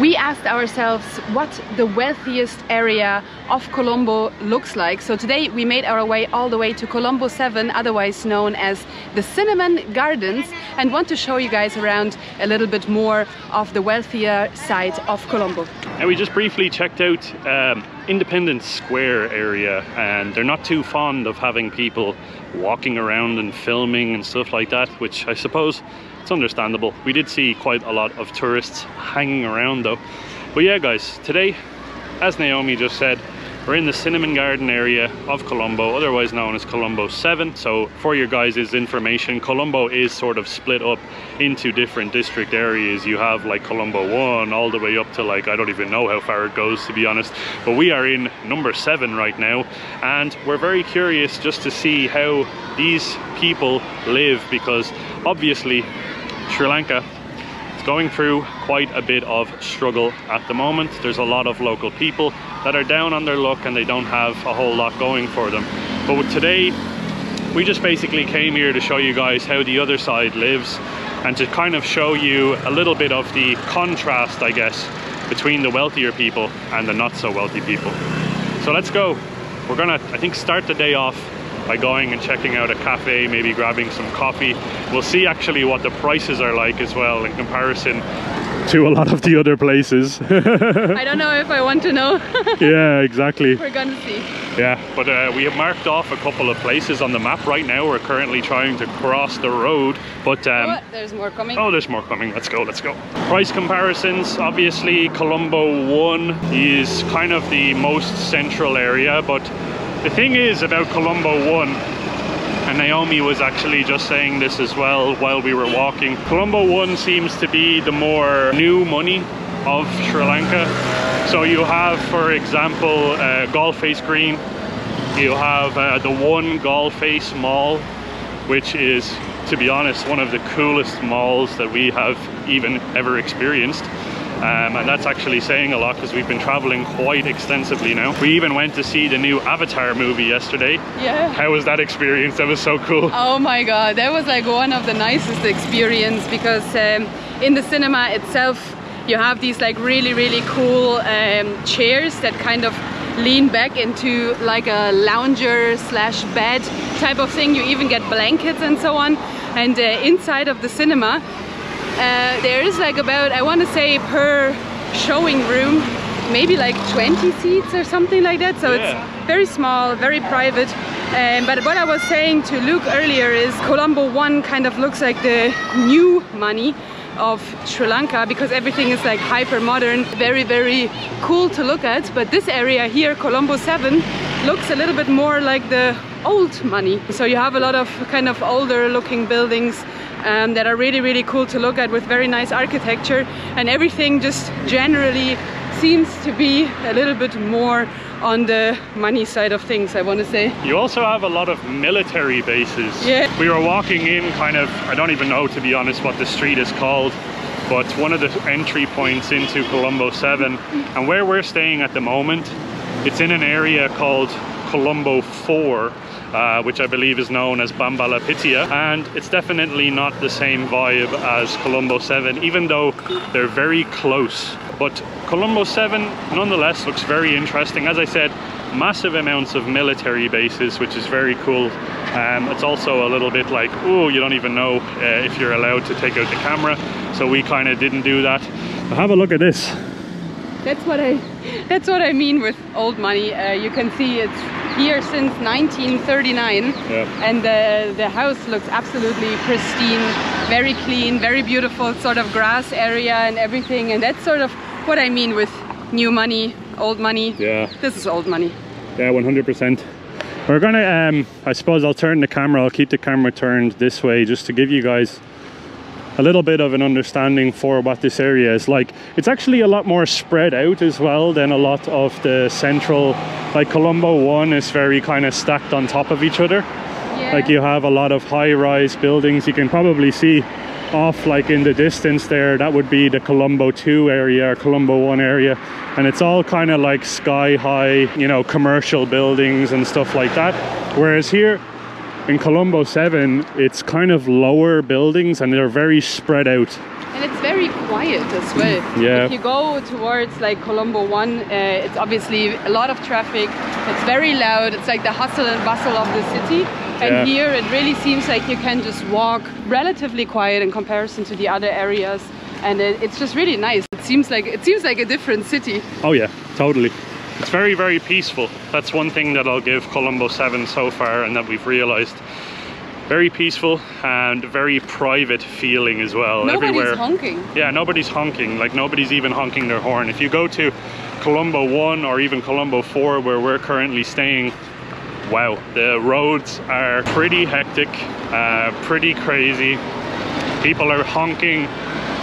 we asked ourselves what the wealthiest area of Colombo looks like. So today we made our way all the way to Colombo 7, otherwise known as the Cinnamon Gardens, and want to show you guys around a little bit more of the wealthier side of Colombo. And we just briefly checked out Independence Square area, and they're not too fond of having people walking around and filming and stuff like that, which I suppose it's understandable. We did see quite a lot of tourists hanging around though. But yeah guys, today, as Naomi just said, we're in the Cinnamon Garden area of Colombo, otherwise known as Colombo 7. So for your guys' information, Colombo is sort of split up into different district areas. You have like Colombo 1 all the way up to, like, I don't even know how far it goes, to be honest. But we are in number 7 right now, and we're very curious just to see how these people live, because obviously Sri Lanka, it's going through quite a bit of struggle at the moment. There's a lot of local people that are down on their luck and they don't have a whole lot going for them. But today, we just basically came here to show you guys how the other side lives and to kind of show you a little bit of the contrast, I guess, between the wealthier people and the not so wealthy people. So let's go. We're gonna, I think, start the day off by going and checking out a cafe, maybe grabbing some coffee. We'll see actually what the prices are like as well in comparison to a lot of the other places. I don't know if I want to know. Yeah, exactly. We're gonna see. Yeah, but we have marked off a couple of places on the map right now. We're currently trying to cross the road, but oh, there's more coming. Oh, there's more coming. Let's go, let's go. Price comparisons. Obviously Colombo 1 is kind of the most central area, but the thing is about Colombo 1, and Naomi was actually just saying this as well while we were walking, Colombo 1 seems to be the more new money of Sri Lanka. So you have, for example, Galle Face Green, you have the One Galle Face Mall, which is, to be honest, one of the coolest malls that we have even ever experienced. And that's actually saying a lot because we've been traveling quite extensively now. We even went to see the new Avatar movie yesterday. Yeah. How was that experience? That was so cool. Oh my god, that was like one of the nicest experience, because in the cinema itself you have these like really cool chairs that kind of lean back into like a lounger slash bed type of thing. You even get blankets and so on. And inside of the cinema, there is like about, I want to say per showing room, maybe like 20 seats or something like that. So yeah, it's very small, very private. But what I was saying to Luke earlier is Colombo 1 kind of looks like the new money of Sri Lanka, because everything is like hyper modern, very cool to look at. But this area here, Colombo 7, looks a little bit more like the old money. So you have a lot of kind of older looking buildings that are really cool to look at, with very nice architecture, and everything just generally seems to be a little bit more on the money side of things, I want to say. You also have a lot of military bases. Yeah. We were walking in kind of, I don't even know, to be honest, what the street is called, but one of the entry points into Colombo 7, and where we're staying at the moment, it's in an area called Colombo 4, which I believe is known as Bambalapitiya, and it's definitely not the same vibe as Colombo 7, even though they're very close. But Colombo 7 nonetheless looks very interesting. As I said, massive amounts of military bases, which is very cool. It's also a little bit like, oh, you don't even know if you're allowed to take out the camera, so we kind of didn't do that. But have a look at this. That's what I mean with old money. You can see it's here since 1939. Yeah. And the house looks absolutely pristine, very clean, very beautiful sort of grass area and everything. And that's sort of what I mean with new money, old money. Yeah, this is old money. Yeah, 100%. We're gonna I suppose I'll turn the camera, I'll keep the camera turned this way just to give you guys a little bit of an understanding for what this area is like. It's actually a lot more spread out as well than a lot of the central, like Colombo 1 is very kind of stacked on top of each other. Yeah. Like you have a lot of high-rise buildings. You can probably see off like in the distance there, that would be the Colombo 2 area or Colombo 1 area, and it's all kind of like sky-high, you know, commercial buildings and stuff like that. Whereas here in Colombo 7, it's kind of lower buildings and they're very spread out. and it's very quiet as well. Yeah. If you go towards like Colombo 1, it's obviously a lot of traffic, it's very loud, it's like the hustle and bustle of the city. And yeah, here it really seems like you can just walk relatively quiet in comparison to the other areas. And it's just really nice. It seems like a different city. Oh yeah, totally. It's very, very peaceful. That's one thing that I'll give Colombo 7 so far and that we've realized. Very peaceful and very private feeling as well. Nobody's honking. Yeah, nobody's honking. Like nobody's even honking their horn. If you go to Colombo 1 or even Colombo 4 where we're currently staying, wow, the roads are pretty hectic, pretty crazy. People are honking.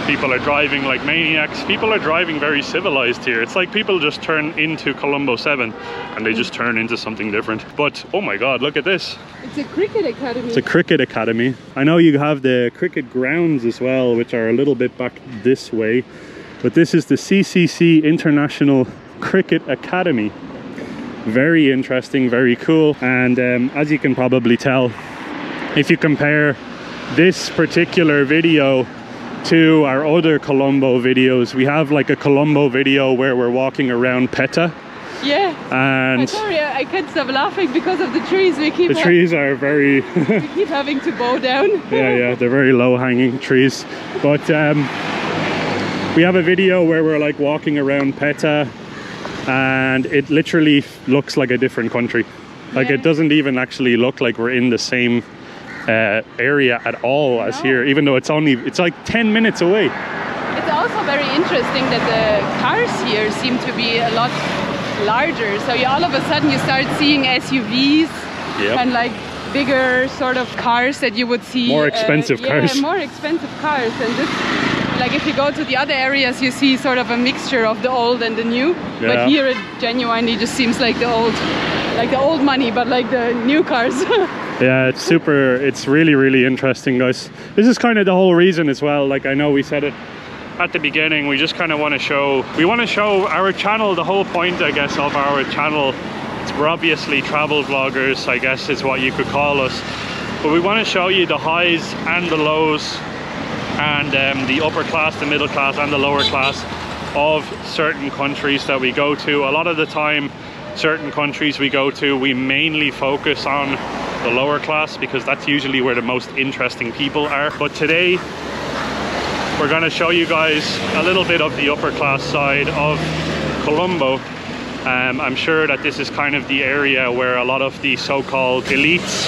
People are driving like maniacs. People are driving very civilized here. It's like people just turn into Colombo 7 and they just turn into something different. But oh my god, look at this. It's a cricket academy. It's a cricket academy. I know you have the cricket grounds as well, which are a little bit back this way. But this is the CCC International Cricket Academy. Very interesting, very cool. And as you can probably tell, if you compare this particular video to our other Colombo videos, we have like a Colombo video where we're walking around Pettah. Yeah. And sorry, I can't stop laughing because of the trees. The trees are very we keep having to bow down. yeah, they're very low hanging trees. But we have a video where we're like walking around Pettah and it literally looks like a different country. Like it doesn't even actually look like we're in the same area at all as here, even though it's like 10 minutes away. It's also very interesting that the cars here seem to be a lot larger, so you all of a sudden you start seeing SUVs and like bigger sort of cars that you would see, more expensive cars. Yeah, more expensive cars. And this, like if you go to the other areas you see sort of a mixture of the old and the new, but here it genuinely just seems like the old, like the old money, but like the new cars. Yeah, it's super, it's really, really interesting, guys. This is kind of the whole reason as well. Like I know we said it at the beginning, we just kind of want to show, we want to show our channel, the whole point, I guess, of our channel. We're obviously travel vloggers, I guess is what you could call us. But we want to show you the highs and the lows and the upper class, the middle class and the lower class of certain countries that we go to. A lot of the time, certain countries we go to, we mainly focus on the lower class because that's usually where the most interesting people are. But today we're going to show you guys a little bit of the upper class side of Colombo. I'm sure that this is kind of the area where a lot of the so-called elites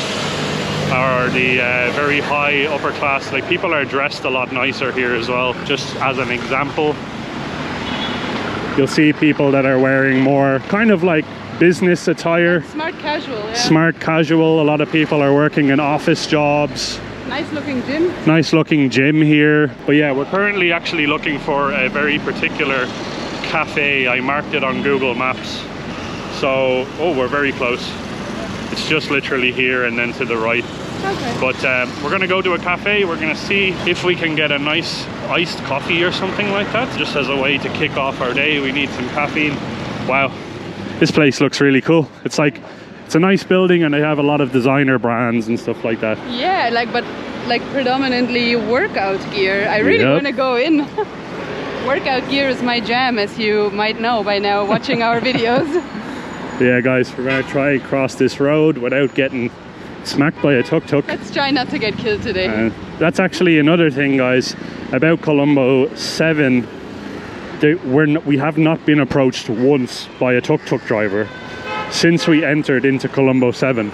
or the very high upper class, like people are dressed a lot nicer here as well. Just as an example, you'll see people that are wearing more kind of like business attire, smart casual. Smart casual. A lot of people are working in office jobs. Nice looking gym. Nice looking gym here. But yeah, we're currently actually looking for a very particular cafe. I marked it on Google Maps. So oh, we're very close. It's just literally here and then to the right. Okay. But we're gonna go to a cafe. We're gonna see if we can get a nice iced coffee or something like that, just as a way to kick off our day. We need some caffeine. Wow. This place looks really cool. It's like, it's a nice building and they have a lot of designer brands and stuff like that. Yeah, like, but like predominantly workout gear. I really want to go in. Workout gear is my jam, as you might know by now watching our videos. Yeah, guys, we're going to try and cross this road without getting smacked by a tuk-tuk. Let's try not to get killed today. That's actually another thing, guys, about Colombo 7. We have not been approached once by a tuk-tuk driver since we entered into Colombo 7,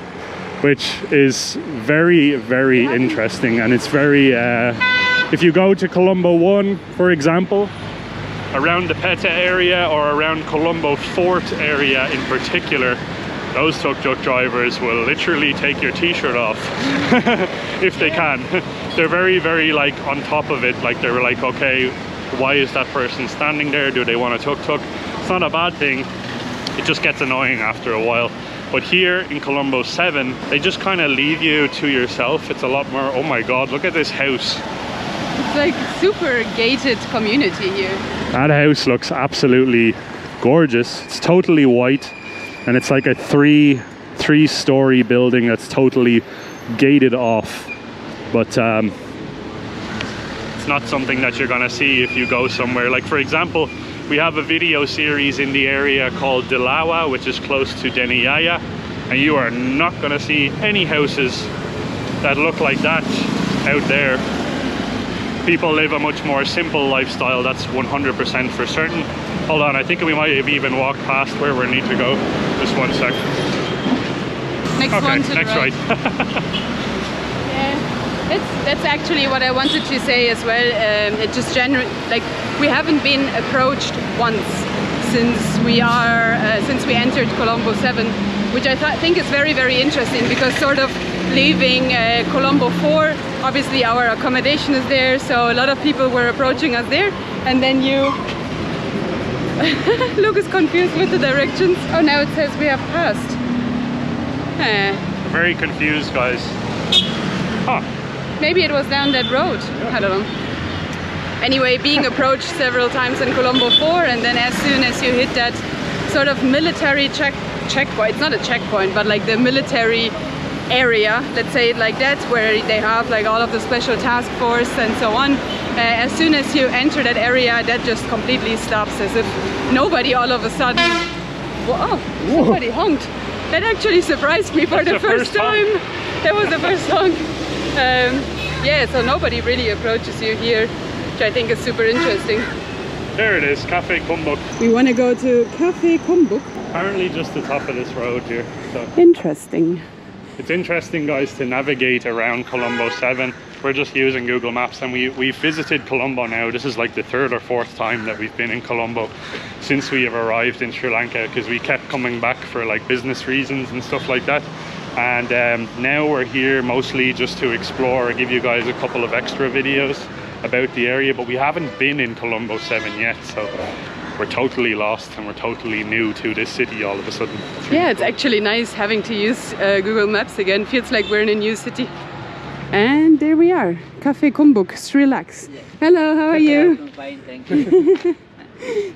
which is very, very interesting. And it's very, if you go to Colombo 1, for example, around the Pettah area or around Colombo Fort area in particular, those tuk-tuk drivers will literally take your t-shirt off if they can. They're very, very like on top of it. Like they're like, okay, why is that person standing there? Do they want a tuk-tuk? It's not a bad thing. It just gets annoying after a while. But here in Colombo 7, they just kind of leave you to yourself. It's a lot more, oh my god, look at this house. It's like super gated community here. That house looks absolutely gorgeous. It's totally white and it's like a three-story building that's totally gated off. But it's not something that you're gonna see if you go somewhere. Like, for example, we have a video series in the area called Delawa, which is close to Deniyaya, and you are not gonna see any houses that look like that out there. People live a much more simple lifestyle, that's 100% for certain. Hold on, I think we might have even walked past where we need to go. Just one sec. Next right. That's actually what I wanted to say as well. It just generally, like, we haven't been approached once since we entered Colombo 7, which I think is very, very interesting, because sort of leaving Colombo 4, obviously our accommodation is there, so a lot of people were approaching us there, and then you... Luke is confused with the directions. Oh, now it says we have passed. Huh. Very confused, guys. Huh. Maybe it was down that road, I don't know. Anyway, being approached several times in Colombo 4, and then as soon as you hit that sort of military checkpoint, it's not a checkpoint, but like the military area, let's say it like that, where they have like all of the special task force and so on, as soon as you enter that area, that just completely stops, as if nobody all of a sudden... Whoa, oh, somebody honked. That actually surprised me for the first time. That was the first honk. Yeah, so nobody really approaches you here, which I think is super interesting. There it is, Cafe Kumbuk. We want to go to Cafe Kumbuk. Apparently just the top of this road here. So. Interesting. It's interesting, guys, to navigate around Colombo 7. We're just using Google Maps, and we visited Colombo now. This is like the third or fourth time that we've been in Colombo since we have arrived in Sri Lanka, because we kept coming back for like business reasons and stuff like that. And now we're here mostly just to explore, give you guys a couple of extra videos about the area, but we haven't been in Colombo 7 yet, so we're totally lost and we're totally new to this city all of a sudden. Yeah, it's actually nice having to use Google Maps again. Feels like we're in a new city. And there we are, Cafe Kumbuk, Sri Lanka. Yeah. Hello, how are you? I'm fine, thank you.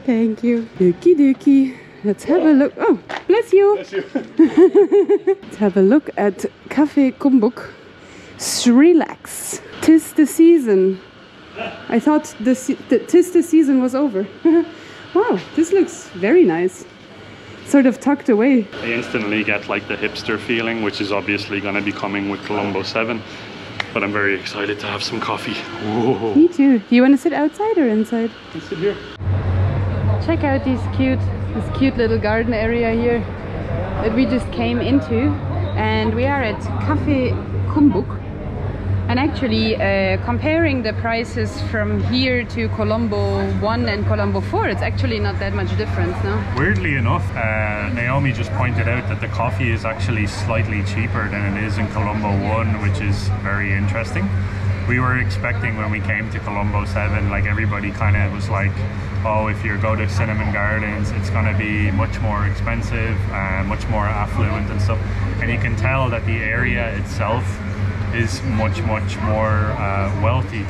Thank you. Dookie dookie. Let's have a look. Oh, bless you. Bless you. Let's have a look at Cafe Kumbuk, Sri Lanka. Tis the season. I thought the season was over. Wow, this looks very nice. Sort of tucked away. I instantly get like the hipster feeling, which is obviously going to be coming with Colombo 7. But I'm very excited to have some coffee. Whoa. Me too. Do you want to sit outside or inside? You sit here. Check out these cute little garden area here that we just came into, and we are at Cafe Kumbuk, and actually comparing the prices from here to Colombo 1 and Colombo 4, it's actually not that much difference, no? Weirdly enough, Naomi just pointed out that the coffee is actually slightly cheaper than it is in Colombo 1, which is very interesting. We were expecting when we came to Colombo 7, like everybody kind of was like, oh, if you go to Cinnamon Gardens, it's going to be much more expensive, much more affluent and stuff. And you can tell that the area itself is much, much more wealthy.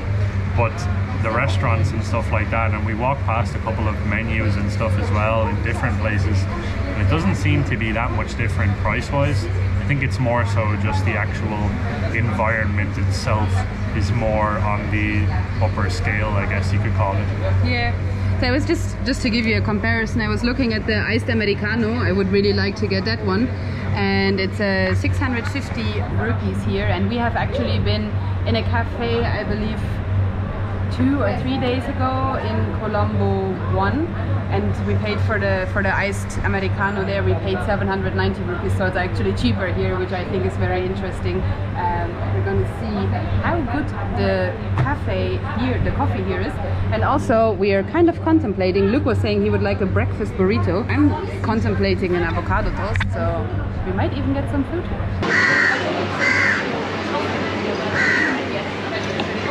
But the restaurants and stuff like that, and we walked past a couple of menus and stuff as well in different places, and it doesn't seem to be that much different price-wise. I think it's more so just the actual environment itself is more on the upper scale, I guess you could call it. Yeah, so I was just to give you a comparison, I was looking at the iced americano. I would really like to get that one, and it's 650 rupees here, and we have actually been in a cafe, I believe 2 or 3 days ago in Colombo 1, and we paid for the iced americano there. We paid 790 rupees, so it's actually cheaper here, which I think is very interesting. We're going to see how good the cafe here, the coffee here is, and also we are kind of contemplating. Luke was saying he would like a breakfast burrito. I'm contemplating an avocado toast, so we might even get some food here.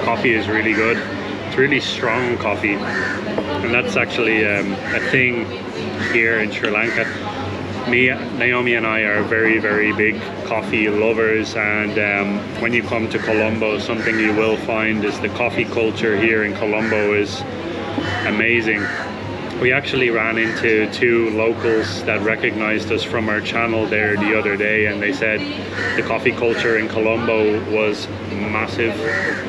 Coffee is really good. It's really strong coffee, and that's actually a thing here in Sri Lanka. Naomi and I are very, very big coffee lovers, and when you come to Colombo, something you will find is the coffee culture here in Colombo is amazing. We actually ran into 2 locals that recognized us from our channel there the other day, and they said the coffee culture in Colombo was massive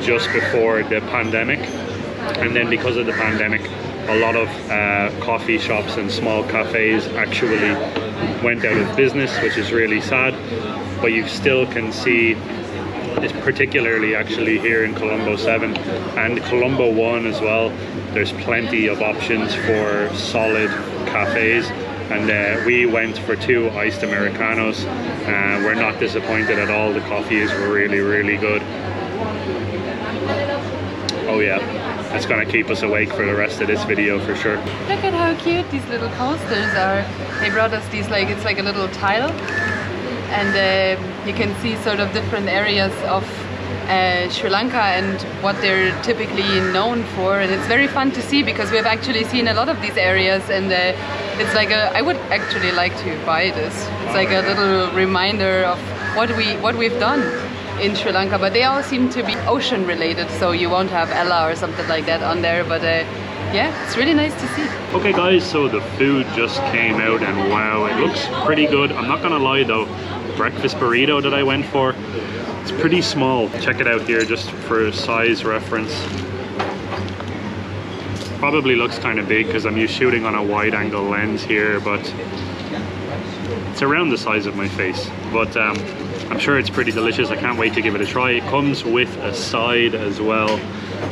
just before the pandemic. And then because of the pandemic, a lot of coffee shops and small cafes actually went out of business, which is really sad. But you still can see, particularly actually here in Colombo 7 and Colombo 1 as well, there's plenty of options for solid cafes. And we went for 2 iced Americanos. We're not disappointed at all. The coffees were really, really good. Oh yeah, that's gonna keep us awake for the rest of this video for sure. Look at how cute these little coasters are. They brought us these, like, it's like a little tile, and you can see sort of different areas of Sri Lanka and what they're typically known for. And it's very fun to see because we've actually seen a lot of these areas, and it's like a, I would actually like to buy this. It's like a little reminder of what we've done in Sri Lanka, but they all seem to be ocean related, so you won't have Ella or something like that on there, but yeah, it's really nice to see. Okay guys, so the food just came out and wow, it looks pretty good. I'm not gonna lie though, breakfast burrito that I went for, it's pretty small. Check it out here just for size reference. Probably looks kind of big because I'm used shooting on a wide angle lens here, but it's around the size of my face. But I'm sure it's pretty delicious. I can't wait to give it a try. It comes with a side as well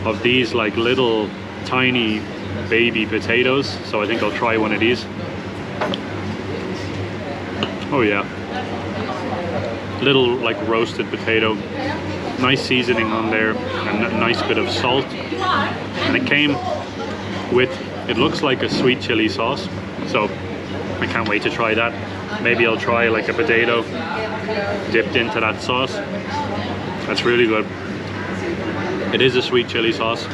of these like little tiny baby potatoes. So I think I'll try one of these. Oh yeah. Little like roasted potato. Nice seasoning on there and a nice bit of salt. And it came with, it looks like a sweet chili sauce. So I can't wait to try that. Maybe I'll try like a potato dipped into that sauce. That's really good. It is a sweet chili sauce.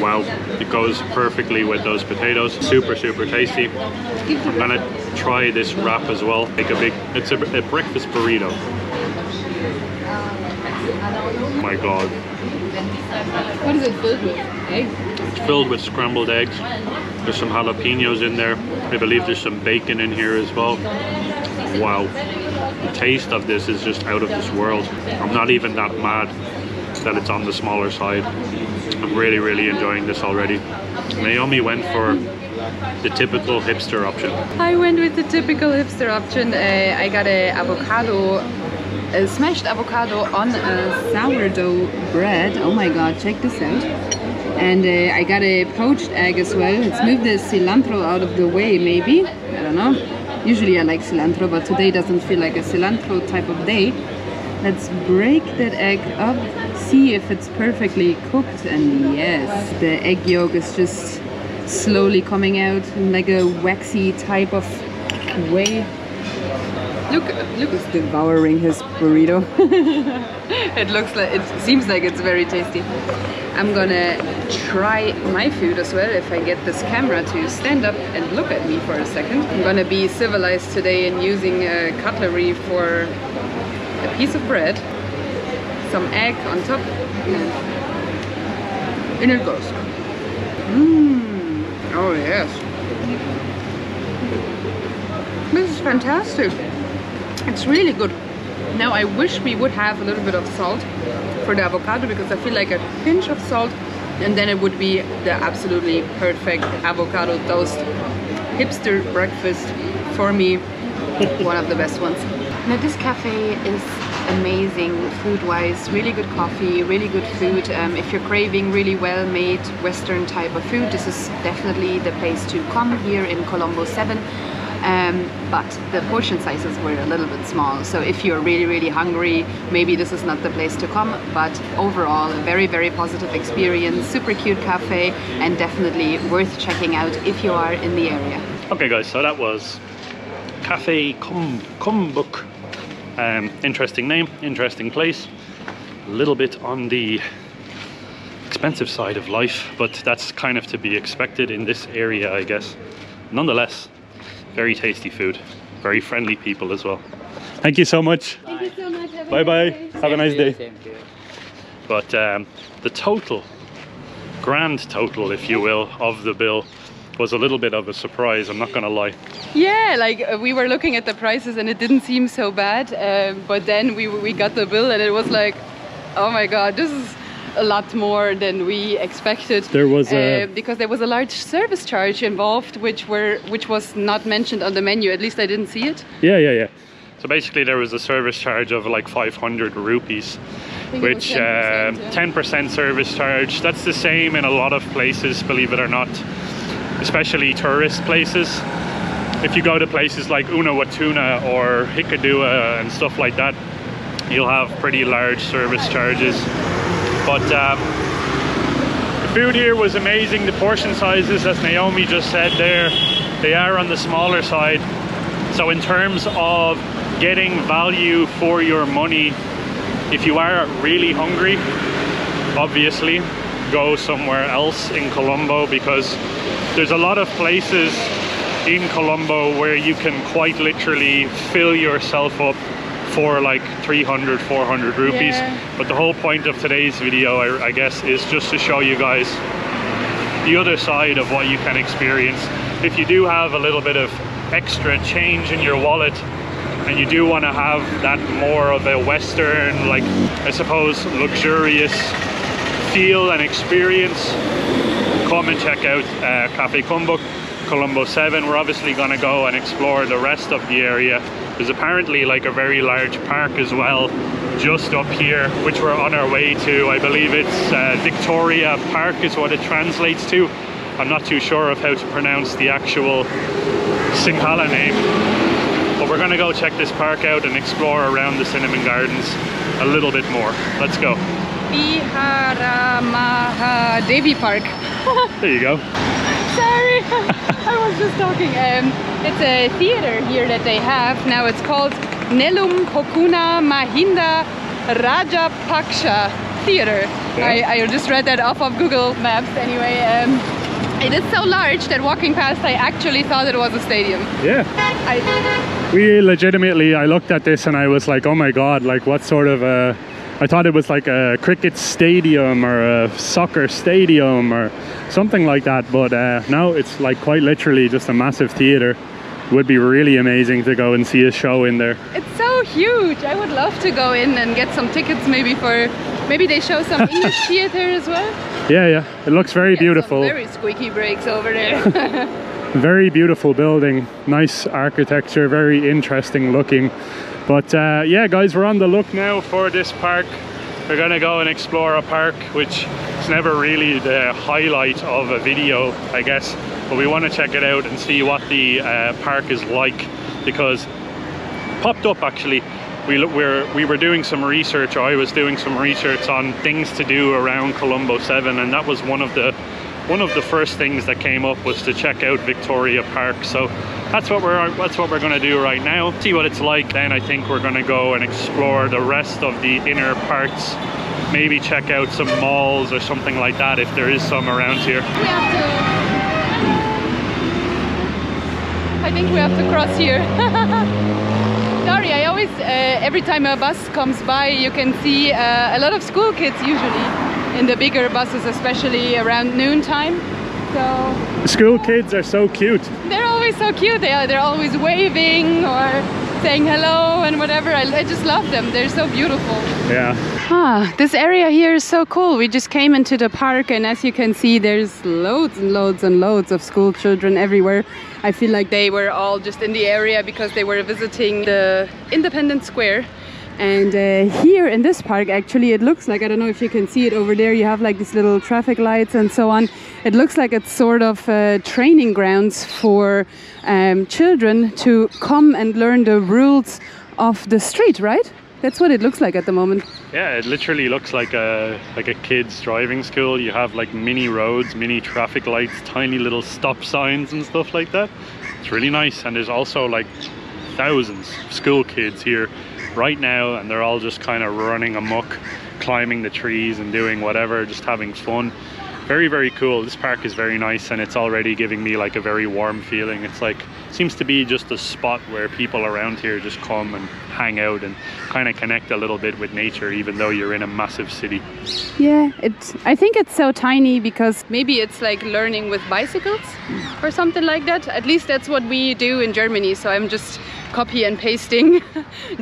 Wow, it goes perfectly with those potatoes. Super, super tasty. I'm gonna try this wrap as well. Make a big, it's a breakfast burrito. Oh my God. What is it filled with? Eggs? It's filled with scrambled eggs. There's some jalapenos in there. I believe there's some bacon in here as well. Wow, the taste of this is just out of this world. I'm not even that mad that it's on the smaller side. I'm really, really enjoying this already. Naomi went for the typical hipster option. I went with the typical hipster option. I got a avocado, a smashed avocado on a sourdough bread. Oh my God, check this out. And I got a poached egg as well. Let's move the cilantro out of the way, maybe. I don't know. Usually I like cilantro, but today doesn't feel like a cilantro type of day. Let's break that egg up, see if it's perfectly cooked. And yes, the egg yolk is just slowly coming out in like a waxy type of way. Luke is devouring his burrito. It looks like, it seems like it's very tasty. I'm gonna try my food as well if I get this camera to stand up and look at me for a second. I'm gonna be civilized today and using cutlery for a piece of bread, some egg on top, and in it goes. Mmm, oh yes. This is fantastic. It's really good. Now I wish we would have a little bit of salt for the avocado, because I feel like a pinch of salt and then it would be the absolutely perfect avocado toast hipster breakfast for me. One of the best ones. Now this cafe is amazing food-wise, really good coffee, really good food. If you're craving really well-made Western type of food, this is definitely the place to come here in Colombo 7. But the portion sizes were a little bit small, so if you're really, really hungry, maybe this is not the place to come. But overall, a very, very positive experience, super cute cafe, and definitely worth checking out if you are in the area. Okay guys, so that was Cafe Kumbuk. Interesting name, interesting place, a little bit on the expensive side of life, but that's kind of to be expected in this area, I guess. Nonetheless, very tasty food, very friendly people as well. Thank you so much. Thank you so much. Bye-bye. Have a nice day. But the total, grand total, if you will, of the bill was a little bit of a surprise, I'm not gonna lie. Yeah, like we were looking at the prices and it didn't seem so bad, but then we got the bill and it was like, oh my God, this is a lot more than we expected. There was because there was a large service charge involved, which was not mentioned on the menu. At least I didn't see it. Yeah. So basically, there was a service charge of like 500 rupees, which 10% service charge. That's the same in a lot of places, believe it or not, especially tourist places. If you go to places like Unawatuna or Hikkaduwa and stuff like that, you'll have pretty large service charges. But the food here was amazing. The portion sizes, as Naomi just said there, they are on the smaller side. So in terms of getting value for your money, if you are really hungry, obviously go somewhere else in Colombo, because there's a lot of places in Colombo where you can quite literally fill yourself up for like 300-400 rupees. Yeah. But the whole point of today's video, I guess, is just to show you guys the other side of what you can experience. If you do have a little bit of extra change in your wallet, and you do want to have that more of a Western, like, I suppose, luxurious feel and experience, come and check out Cafe Kumbuk, Colombo 7. We're obviously going to go and explore the rest of the area. There's apparently like a very large park as well, just up here, which we're on our way to. I believe it's Victoria Park is what it translates to. I'm not too sure of how to pronounce the actual Sinhala name. But we're gonna go check this park out and explore around the Cinnamon Gardens a little bit more. Let's go. Vihara Maha Devi Park. There you go. Sorry, I was just talking. It's a theater here that they have. Now it's called Nelum Kokuna Mahinda Rajapaksha Theater. Yeah. I just read that off of Google Maps anyway. It is so large that walking past, I actually thought it was a stadium. Yeah. We legitimately, I looked at this and I was like, oh my god, like what sort of a... I thought it was like a cricket stadium or a soccer stadium or something like that. But no, it's like quite literally just a massive theater. Would be really amazing to go and see a show in there. It's so huge. I would love to go in and get some tickets, maybe for, maybe they show some English theater as well. Yeah, it looks very beautiful. Some very squeaky brakes over there. Very beautiful building, nice architecture, very interesting looking. But yeah, guys, we're on the look now for this park. We're gonna go and explore a park, which is never really the highlight of a video, I guess. But we want to check it out and see what the park is like, because it popped up actually. We were doing some research, or I was doing some research on things to do around Colombo 7, and that was one of the first things that came up was to check out Victoria Park. So that's what we're going to do right now. See what it's like. Then I think we're going to go and explore the rest of the inner parts. Maybe check out some malls or something like that if there is some around here. I think we have to cross here. Sorry, I always, every time a bus comes by, you can see a lot of school kids usually in the bigger buses, especially around noontime. So school kids are so cute. They're always so cute. They're always waving or saying hello and whatever. I just love them. They're so beautiful. Yeah. Ah, this area here is so cool. We just came into the park, and as you can see, there's loads and loads and loads of school children everywhere. I feel like they were all just in the area because they were visiting the Independence Square. And here in this park, actually, it looks like, I don't know if you can see it over there, you have like these little traffic lights and so on. It looks like it's sort of training grounds for children to come and learn the rules of the street, right? That's what it looks like at the moment. Yeah, it literally looks like a kid's driving school. You have like mini roads, mini traffic lights, tiny little stop signs and stuff like that. It's really nice. And there's also like thousands of school kids here right now, and they're all just kind of running amok, climbing the trees and doing whatever, just having fun. Very, very cool. This park is very nice, and it's already giving me like a very warm feeling. It's like, seems to be just a spot where people around here just come and hang out and kind of connect a little bit with nature, even though you're in a massive city. Yeah, I think it's so tiny because maybe it's like learning with bicycles or something like that. At least that's what we do in Germany. So I'm just copy and pasting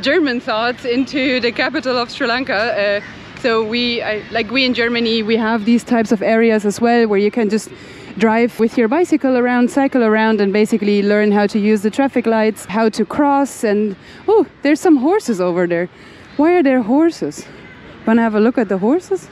German thoughts into the capital of Sri Lanka. So like we in Germany, we have these types of areas as well, where you can just drive with your bicycle around, cycle around, and basically learn how to use the traffic lights, how to cross. And oh, there's some horses over there. Why are there horses? Wanna have a look at the horses?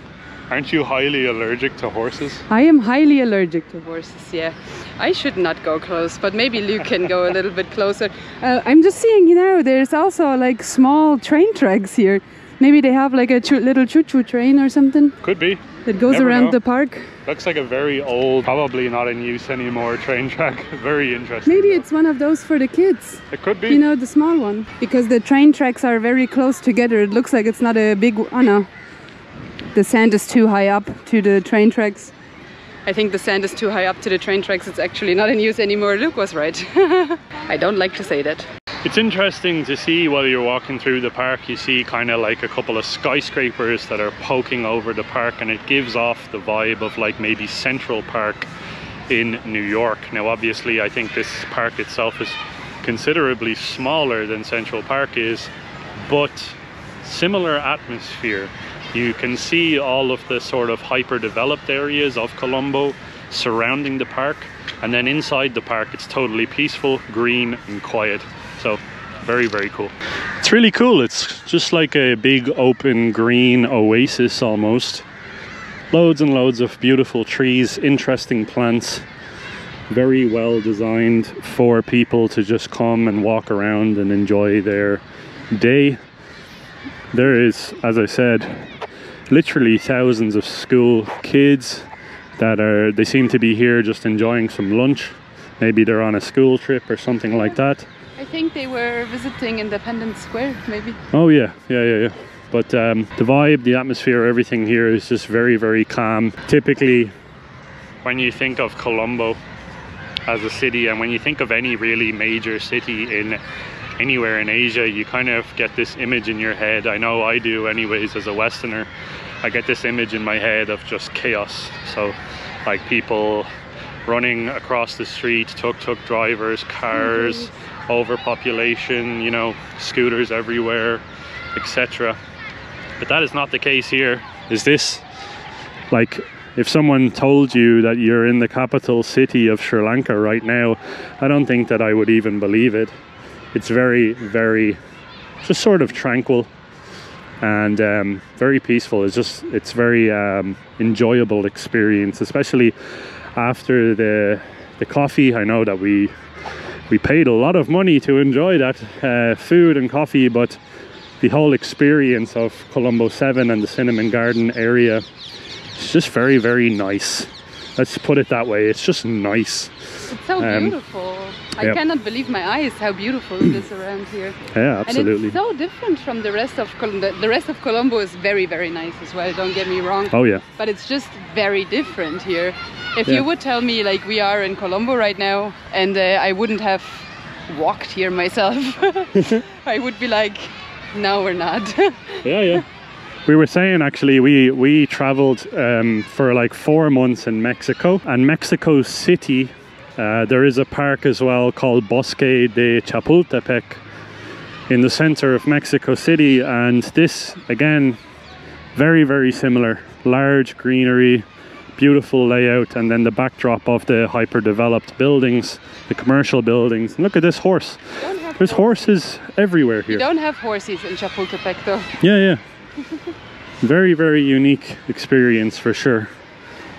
Aren't you highly allergic to horses? I am highly allergic to horses, yeah. I should not go close, but maybe Luke can go a little bit closer. I'm just seeing, you know, there's also like small train tracks here. Maybe they have like a little choo-choo train or something. Could be. That goes around the park. Looks like a very old, probably not in use anymore, train track. Very interesting. Maybe it's one of those for the kids. It could be. You know, the small one. Because the train tracks are very close together. It looks like it's not a big... Oh no. The sand is too high up to the train tracks. I think the sand is too high up to the train tracks. It's actually not in use anymore. Luke was right. I don't like to say that. It's interesting to see while you're walking through the park, you see kind of like a couple of skyscrapers that are poking over the park, and it gives off the vibe of like maybe Central Park in New York. Now obviously I think this park itself is considerably smaller than Central Park is, but similar atmosphere. You can see all of the sort of hyper-developed areas of Colombo surrounding the park, and then inside the park it's totally peaceful, green and quiet. So very, very cool. It's really cool. It's just like a big open green oasis almost. Loads and loads of beautiful trees, interesting plants, very well designed for people to just come and walk around and enjoy their day. There is, as I said, literally thousands of school kids that are, they seem to be here just enjoying some lunch. Maybe they're on a school trip or something like that. I think they were visiting Independence Square, maybe. Oh yeah, yeah. But the vibe, the atmosphere, everything here is just very, very calm. Typically, when you think of Colombo as a city, and when you think of any really major city in anywhere in Asia, you kind of get this image in your head. I know I do anyways, as a Westerner. I get this image in my head of just chaos. So, like people running across the street, tuk-tuk drivers, cars, overpopulation, you know, scooters everywhere, etc. But that is not the case here. Is this like, if someone told you that you're in the capital city of Sri Lanka right now, I don't think that I would even believe it. It's very, very just sort of tranquil and very peaceful. It's just, it's very enjoyable experience, especially after the coffee. I know that we paid a lot of money to enjoy that food and coffee, but the whole experience of Colombo 7 and the Cinnamon Garden area is just very, very nice. Let's put it that way. It's just nice. It's so beautiful. I cannot believe my eyes how beautiful it is around here. Yeah, absolutely. And it's so different from the rest of Colombo. The rest of Colombo is very, very nice as well. Don't get me wrong. Oh yeah. But it's just very different here. If you would tell me, like, we are in Colombo right now, and I wouldn't have walked here myself, I would be like, no, we're not. Yeah. We were saying, actually, we traveled for like 4 months in Mexico. And Mexico City, there is a park as well called Bosque de Chapultepec in the center of Mexico City. And this, again, very, very similar. Large greenery, beautiful layout, and then the backdrop of the hyper-developed buildings, the commercial buildings. And look at this horse. There's horses everywhere here. You don't have horses in Chapultepec though. Yeah. Very, very unique experience for sure.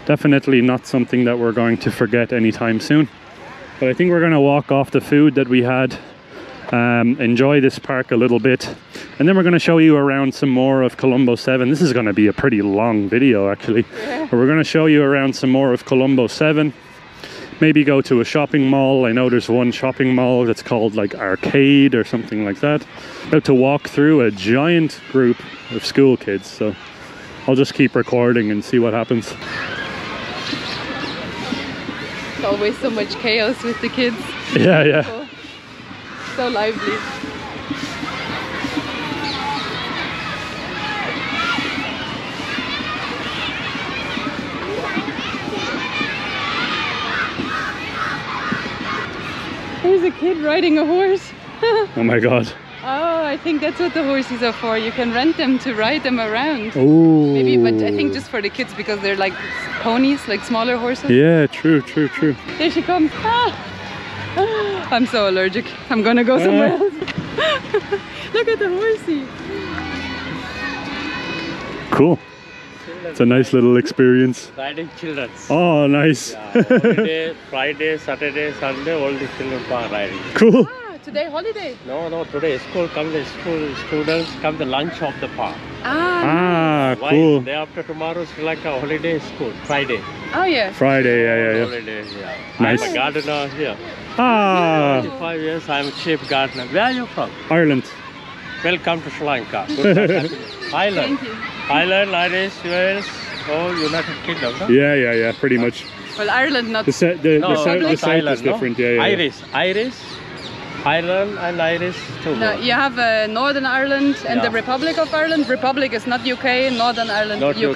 Definitely not something that we're going to forget anytime soon. But I think we're going to walk off the food that we had, enjoy this park a little bit, and then we're going to show you around some more of Colombo 7. This is going to be a pretty long video actually, but we're going to show you around some more of Colombo 7. Maybe go to a shopping mall. I know there's one shopping mall that's called like Arcade or something like that. About to walk through a giant group of school kids, so I'll just keep recording and see what happens. It's always so much chaos with the kids. Yeah. So lively. There's a kid riding a horse. Oh my god. Oh, I think that's what the horses are for. You can rent them to ride them around. Oh. Maybe, but I think just for the kids because they're like ponies, like smaller horses. Yeah, true, true, true. There she comes. Ah. I'm so allergic. I'm gonna go somewhere else. Look at the horsey. Cool. It's a nice little experience. Riding children. Oh, nice. Yeah, holiday, Friday, Saturday, Sunday, all the children are riding. Cool. Today holiday? No, today school. Come the school students, come the lunch of the park. Ah, cool. Day after tomorrow Sri Lanka holiday school, Friday. Oh yeah. Friday, yeah. Holiday, yeah. Nice. I'm a gardener here. Ah. 25 years, I'm a chief gardener. Where are you from? Ireland. Welcome to Sri Lanka. Ireland. Thank you. Ireland, Irish, US, all United Kingdom. No? Yeah, pretty much. Well, Ireland not. The south is different. No? Yeah. Irish. Ireland and Irish too. No, you have Northern Ireland and the Republic of Ireland. Republic is not UK, Northern Ireland, not UK.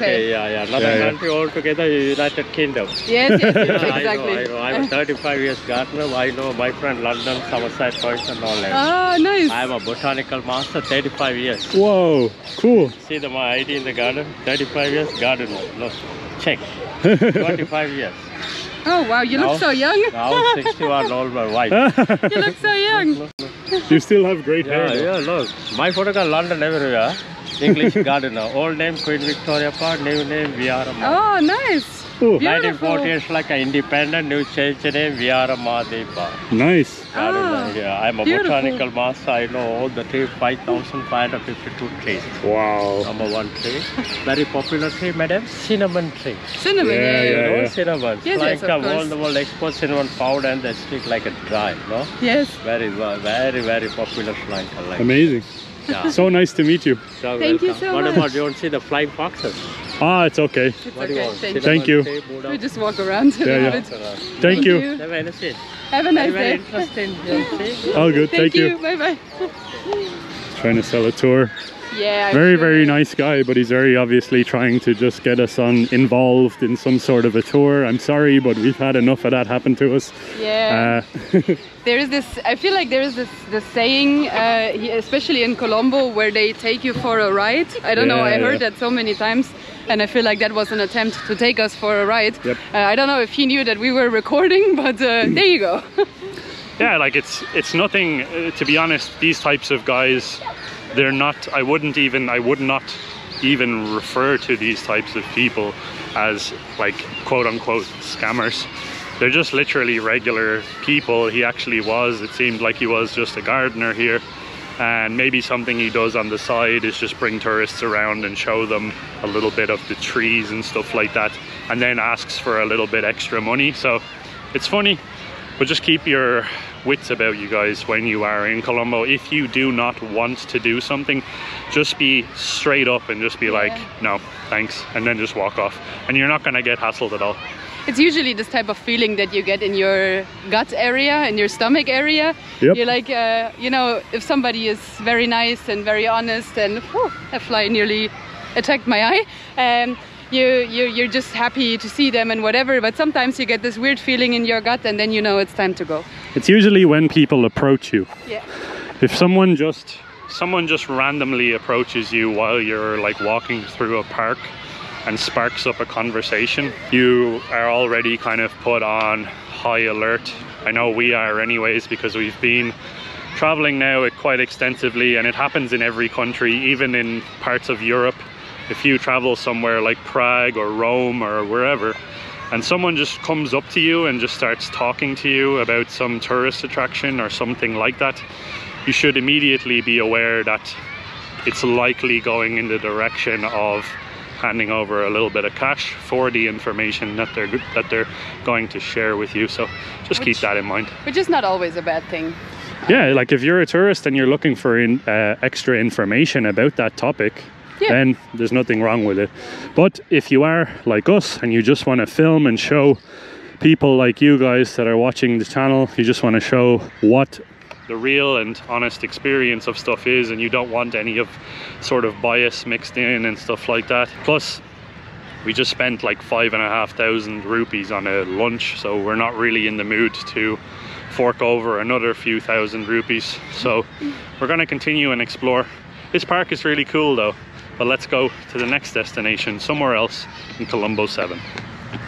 Northern country altogether, United Kingdom. Yes, exactly. I'm a 35 years gardener. I know my friend London, Somerset, Points and all that. Oh, nice. I'm a botanical master, 35 years. Whoa, cool. See my ID in the garden, 35 years gardener. No, check, 25 years. Oh wow, you look so young! Now 61 old my wife. You look so young! Look. You still have great hair. Yeah, look. My photograph London everywhere. English gardener. Old name Queen Victoria Park, new name Vihara Maha. Oh, nice! Ooh. 1948 like an independent, new change name Vihara Maha Devi Park. Nice! Yeah, I'm a botanical master. I know all the trees, 5,552 trees. Wow! Number one tree. Very popular tree, madam. Cinnamon tree. Cinnamon? Yeah. Cinnamon. Yes, like all the world exports cinnamon powder and they stick like a dry, no? Yes. Very, very, very popular Sri Lanka. Like. Amazing. Yeah. So nice to meet you. So Thank you so much. What about, you don't see the flying foxes? Ah, it's okay. Thank you. We just walk around. Yeah. Thank you. Have a nice day. All good. Thank you. Bye-bye. Trying to sell a tour. Yeah. Very nice guy, but he's very obviously trying to just get us involved in some sort of a tour. I'm sorry, but we've had enough of that happen to us. Yeah. I feel like there is this saying, especially in Colombo, where they take you for a ride. I don't know, I heard that so many times. And I feel like that was an attempt to take us for a ride. Yep. I don't know if he knew that we were recording, but there you go. Yeah, like it's nothing, to be honest, these types of guys, they're not, I would not even refer to these types of people as like quote unquote scammers. They're just literally regular people. He actually was, it seemed like he was just a gardener here. And maybe something he does on the side is just bring tourists around and show them a little bit of the trees and stuff like that, and then asks for a little bit extra money. So it's funny, but just keep your wits about you guys when you are in Colombo. If you do not want to do something, just be straight up and just be like, no thanks, and then just walk off, and you're not going to get hassled at all. It's usually this type of feeling that you get in your gut area, in your stomach area. Yep. You're like, you know, if somebody is very nice and very honest, and a fly nearly attacked my eye, and you're just happy to see them and whatever, but sometimes you get this weird feeling in your gut and then you know it's time to go. It's usually when people approach you. Yeah. If someone just randomly approaches you while you're like walking through a park and sparks up a conversation, you are already kind of put on high alert. I know we are anyways, because we've been traveling now quite extensively, and it happens in every country, even in parts of Europe. If you travel somewhere like Prague or Rome or wherever, and someone just comes up to you and just starts talking to you about some tourist attraction or something like that, you should immediately be aware that it's likely going in the direction of handing over a little bit of cash for the information that they're going to share with you. So just keep that in mind. Which is not always a bad thing. Yeah, like if you're a tourist and you're looking for extra information about that topic, then there's nothing wrong with it. But if you are like us and you just want to film and show people like you guys that are watching the channel, you just want to show what the real and honest experience of stuff is, and you don't want any of sort of bias mixed in and stuff like that. Plus we just spent like 5,500 rupees on a lunch, so we're not really in the mood to fork over another few thousand rupees. So we're going to continue and explore. This park is really cool though, but let's go to the next destination somewhere else in Colombo 7.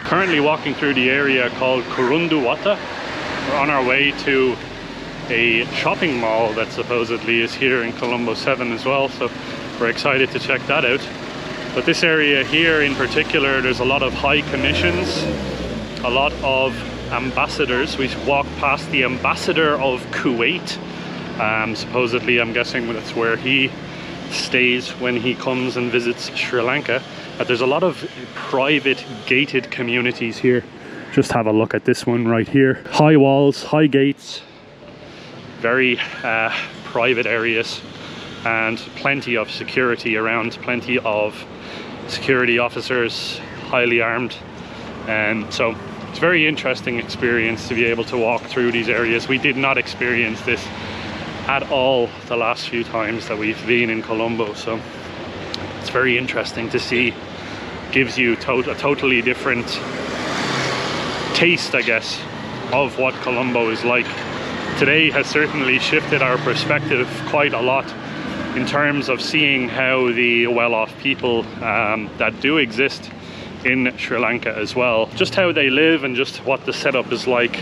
Currently walking through the area called Kurundu Wata. We're on our way to a shopping mall that supposedly is here in Colombo 7 as well, so we're excited to check that out. But this area here in particular, there's a lot of high commissions, a lot of ambassadors. We walked past the ambassador of Kuwait. Supposedly, I'm guessing that's where he stays when he comes and visits Sri Lanka. But there's a lot of private gated communities here. Just have a look at this one right here. High walls, high gates, very private areas, and plenty of security around, plenty of security officers, highly armed. And so it's a very interesting experience to be able to walk through these areas. We did not experience this at all the last few times that we've been in Colombo, so it's very interesting to see. Gives you a totally different taste, I guess, of what Colombo is like. Today has certainly shifted our perspective quite a lot in terms of seeing how the well-off people that do exist in Sri Lanka as well, just how they live and just what the setup is like.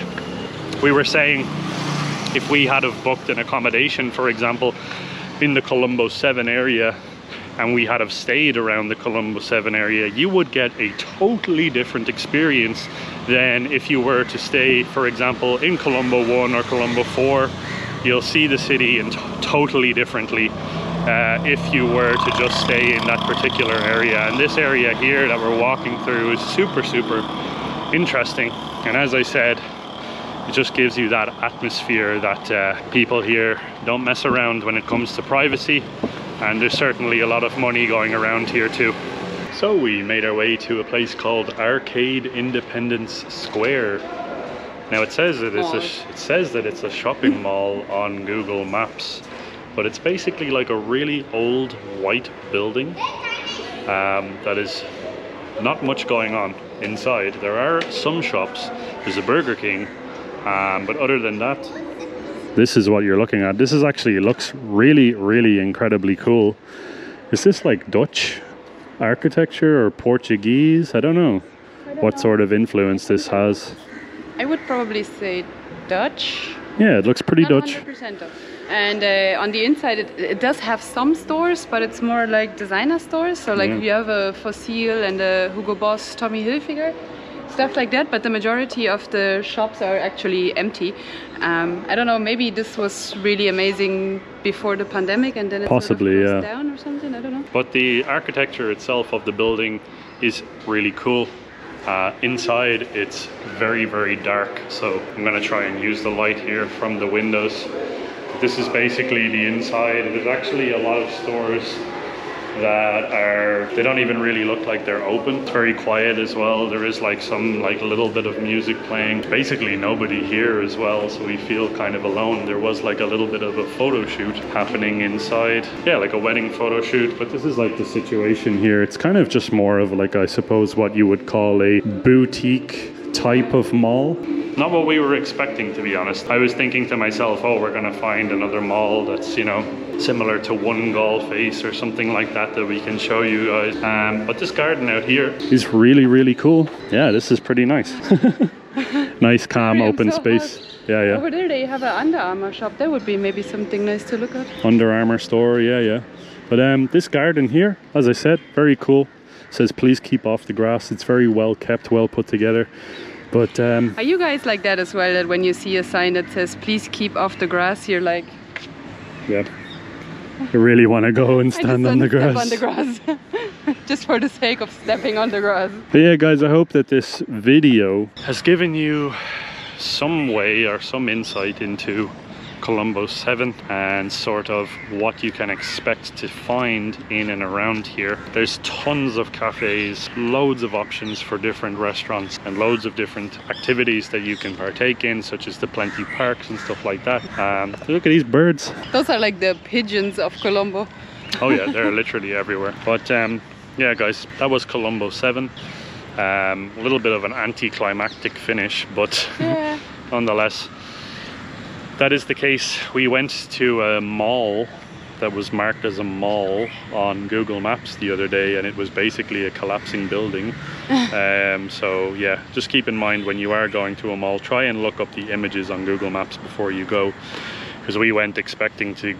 We were saying if we had have booked an accommodation, for example, in the Colombo 7 area, and we had have stayed around the Colombo 7 area, you would get a totally different experience than if you were to stay, for example, in Colombo 1 or Colombo 4. You'll see the city in totally differently if you were to just stay in that particular area. And this area here that we're walking through is super, super interesting. And as I said, it just gives you that atmosphere that people here don't mess around when it comes to privacy, and there's certainly a lot of money going around here too. So we made our way to a place called Arcade Independence Square. Now it says that it's a shopping mall on Google Maps, but it's basically like a really old white building that is not much going on inside. There are some shops. There's a Burger King. But other than that, this is what you're looking at. This is actually looks really, really incredibly cool. Is this like Dutch architecture or Portuguese? I don't know what sort of influence this has. I would probably say Dutch. Yeah, it looks pretty not Dutch. 100% Dutch. And on the inside, it does have some stores, but it's more like designer stores. So like we have a Fossil and a Hugo Boss, Tommy Hilfiger. Stuff like that, but the majority of the shops are actually empty. I don't know, maybe this was really amazing before the pandemic and then it possibly sort of closed down or something, I don't know. But the architecture itself of the building is really cool. Inside it's very, very dark, so I'm going to try and use the light here from the windows. This is basically the inside. There's actually a lot of stores that they don't even really look like they're open. It's very quiet as well. There is like some little bit of music playing. Basically nobody here as well, so we feel kind of alone. There was like a little bit of a photo shoot happening inside. Yeah, like a wedding photo shoot, but this is like the situation here. It's kind of just more of like, I suppose, what you would call a boutique type of mall. Not what we were expecting, to be honest. I was thinking to myself, oh, we're gonna find another mall that's, you know, similar to One Galle Face or something like that that we can show you guys. But this garden out here is really, really cool. Yeah, this is pretty nice. Nice, calm, open space. Yeah, yeah. Over there they have an Under Armour shop. That would be maybe something nice to look at. Under Armour store, yeah, yeah. But this garden here, as I said, very cool. It says, please keep off the grass. It's very well kept, well put together. But are you guys like that as well, that when you see a sign that says please keep off the grass, you're like, yeah, I really want to go and stand on the grass, just for the sake of stepping on the grass. But yeah guys, I hope that this video has given you some way or some insight into Colombo 7 and sort of what you can expect to find in and around here. There's tons of cafes, loads of options for different restaurants and loads of different activities that you can partake in, such as the plenty parks and stuff like that. Look at these birds. Those are like the pigeons of Colombo. Oh yeah, they're literally everywhere. But yeah guys, that was Colombo 7. A little bit of an anticlimactic finish, but yeah. Nonetheless, that is the case. We went to a mall that was marked as a mall on Google Maps the other day, and it was basically a collapsing building. So yeah, just keep in mind when you are going to a mall, try and look up the images on Google Maps before you go, because we went expecting to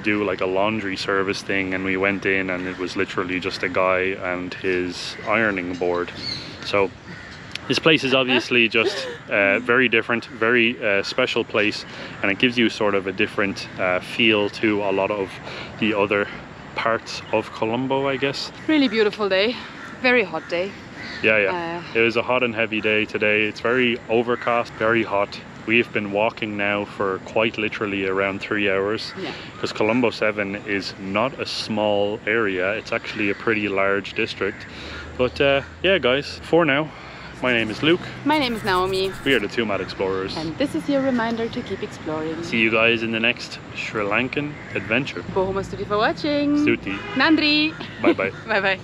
do like a laundry service thing, and we went in and it was literally just a guy and his ironing board. So this place is obviously just very different, very special place, and it gives you sort of a different feel to a lot of the other parts of Colombo, I guess. Really beautiful day, very hot day. Yeah, yeah. It was a hot and heavy day today. It's very overcast, very hot. We've been walking now for quite literally around 3 hours, because yeah. Colombo 7 is not a small area. It's actually a pretty large district. But yeah, guys, for now. My name is Luke. My name is Naomi. We are the Two Mad Explorers. And this is your reminder to keep exploring. See you guys in the next Sri Lankan adventure. Bohoma Stuti for watching. Stuti. Nandri. Bye bye. Bye bye.